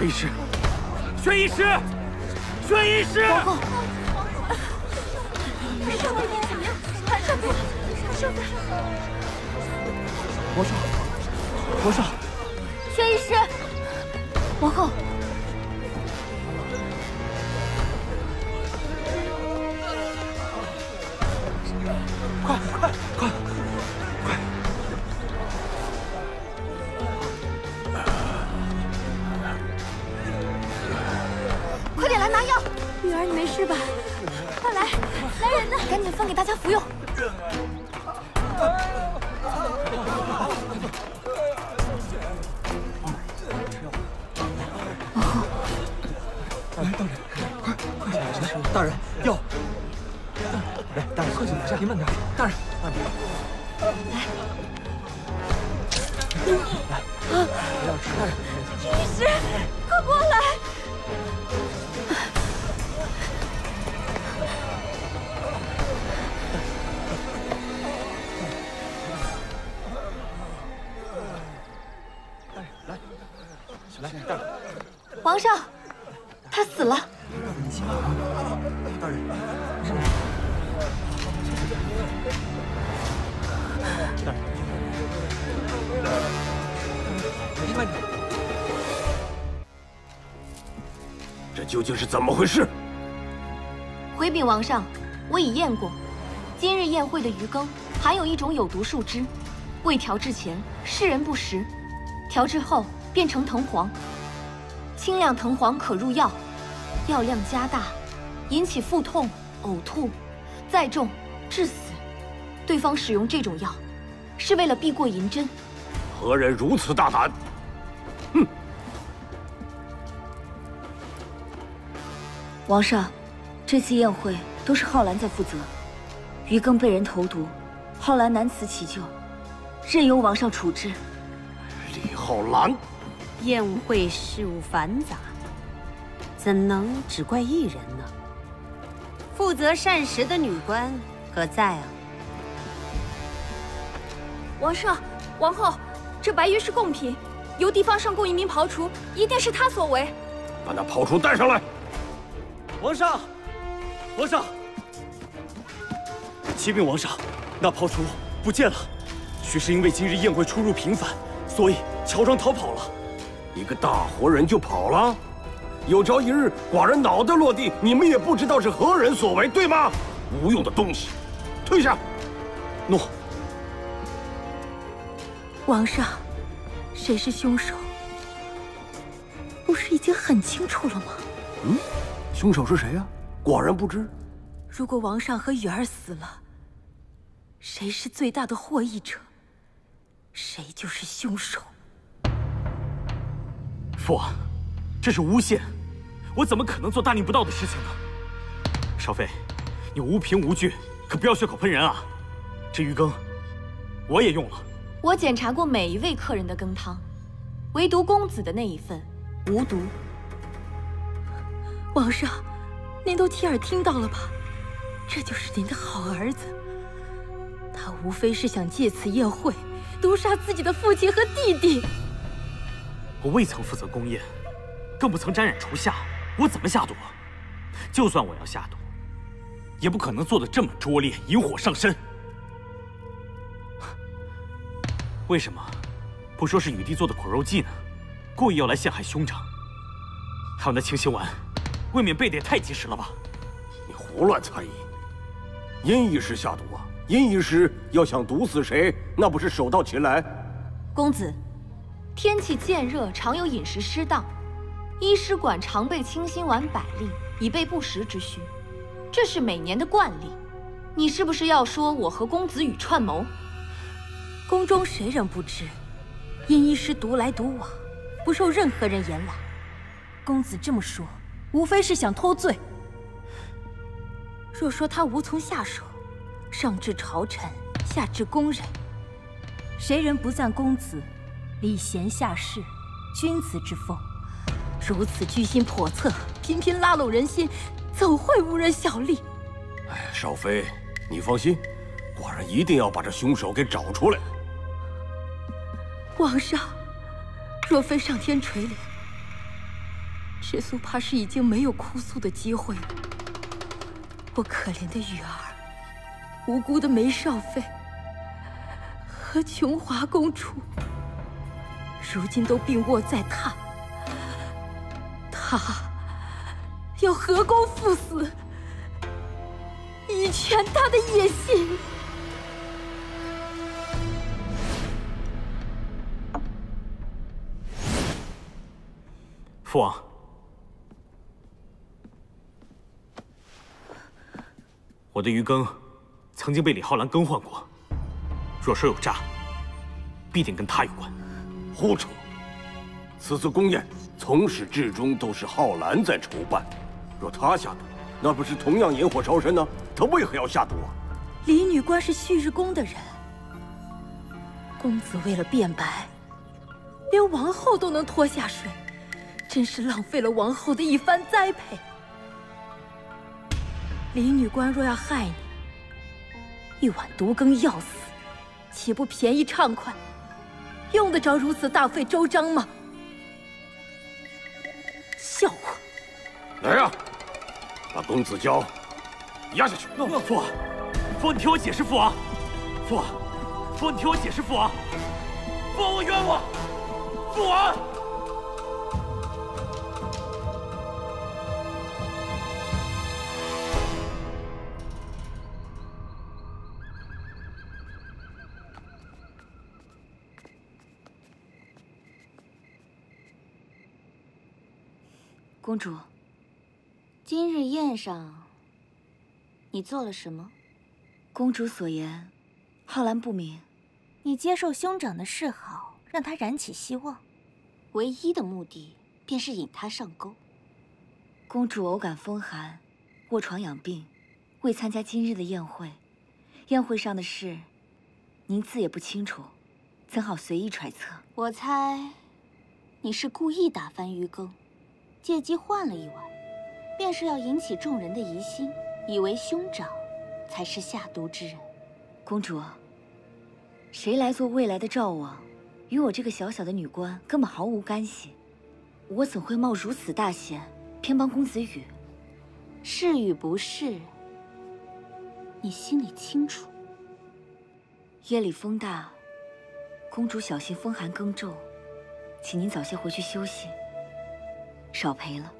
薛医师，薛医师，薛医师！皇后，没事吧？怎么样？还剩不？还剩不？皇上，皇上，薛医师，皇后。 快！快点来拿药！女儿，你没事吧？快来，来人呐！赶紧分给大家服用。来，大人，快点来！大人，药。 来，大人，快去拿下！您慢点，大人，慢点。来，不要吃，大人。医师，快过来！大人，来，大人。皇上，他死了。大人，大人。 大人，慢点！这究竟是怎么回事？回禀王上，我已验过，今日宴会的鱼羹含有一种有毒树脂，未调制前世人不食，调制后变成藤黄。清亮藤黄可入药，药量加大，引起腹痛、呕吐，再重致死。 对方使用这种药，是为了避过银针。何人如此大胆？哼！王上，这次宴会都是浩然在负责。于更被人投毒，浩然难辞其咎，任由王上处置。李浩然，宴会事务繁杂，怎能只怪一人呢？负责膳食的女官何在啊？ 王上，王后，这白鱼是贡品，由地方上供一名庖厨，一定是他所为。把那庖厨带上来。王上，王上，启禀王上，那庖厨不见了，许是因为今日宴会出入频繁，所以乔装逃跑了。一个大活人就跑了，有朝一日寡人脑袋落地，你们也不知道是何人所为，对吗？无用的东西，退下。诺。 皇上，谁是凶手？不是已经很清楚了吗？嗯，凶手是谁呀？寡人不知。如果王上和雨儿死了，谁是最大的获益者？谁就是凶手。父王，这是诬陷，我怎么可能做大逆不道的事情呢？少妃，你无凭无据，可不要血口喷人啊！这鱼羹，我也用了。 我检查过每一位客人的羹汤，唯独公子的那一份无毒。皇上，您都亲耳听到了吧？这就是您的好儿子，他无非是想借此宴会毒杀自己的父亲和弟弟。我未曾负责宫宴，更不曾沾染厨下，我怎么下毒啊？就算我要下毒，也不可能做得这么拙劣，引火上身。 为什么不说是雨滴做的苦肉计呢？故意要来陷害兄长。还有那清心丸，未免背得也太及时了吧？你胡乱猜疑，殷医师下毒啊！殷医师要想毒死谁，那不是手到擒来？公子，天气渐热，常有饮食失当，医师馆常备清心丸100粒，以备不时之需，这是每年的惯例。你是不是要说我和公子雨串谋？ 宫中谁人不知，殷医师独来独往，不受任何人延揽。公子这么说，无非是想脱罪。若说他无从下手，上至朝臣，下至宫人，谁人不赞公子礼贤下士、君子之风？如此居心叵测，频频拉拢人心，怎会无人效力？哎，少妃，你放心，寡人一定要把这凶手给找出来。 皇上，若非上天垂怜，世苏怕是已经没有哭诉的机会了。我可怜的雨儿，无辜的梅少妃和琼华公主，如今都病卧在榻，她要和公赴死，以全她的野心。 父王，我的鱼羹曾经被李浩然更换过，若说有诈，必定跟他有关。胡扯！此次宫宴从始至终都是浩然在筹办，若他下毒，那不是同样引火烧身呢？他为何要下毒啊？李女官是旭日宫的人，公子为了辩白，连王后都能拖下水。 真是浪费了王后的一番栽培。李女官若要害你，一碗毒羹要死，岂不便宜畅快？用得着如此大费周章吗？笑话！来呀、啊，把公子娇压下去！父王，父王，你听我解释，父王，父王，父王，你听我解释，父王，父王，我冤枉，父王。 公主，今日宴上，你做了什么？公主所言，浩然不明。你接受兄长的示好，让他燃起希望，唯一的目的便是引他上钩。公主偶感风寒，卧床养病，未参加今日的宴会。宴会上的事，您自也不清楚，怎好随意揣测？我猜，你是故意打翻鱼羹。 借机换了一碗，便是要引起众人的疑心，以为兄长才是下毒之人。公主，谁来做未来的赵王，与我这个小小的女官根本毫无干系。我怎会冒如此大险，偏帮公子羽？是与不是，你心里清楚。夜里风大，公主小心风寒更重，请您早些回去休息。 少赔了。